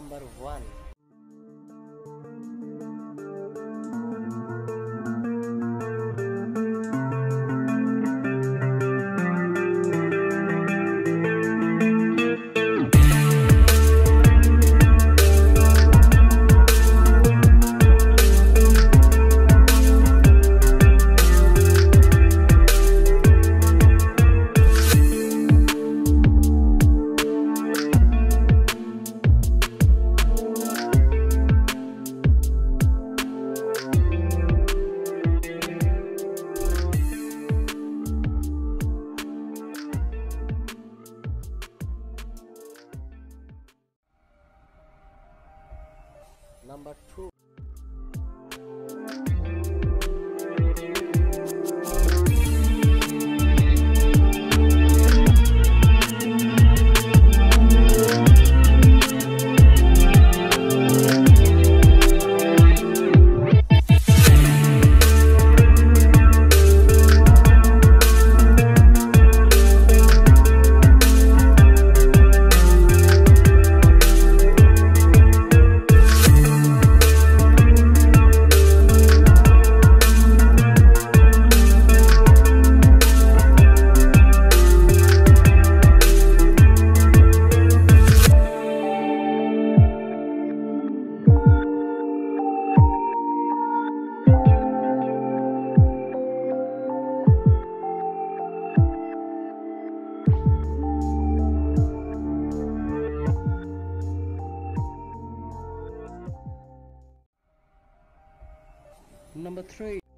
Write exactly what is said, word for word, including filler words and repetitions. number one. Number two. Number three.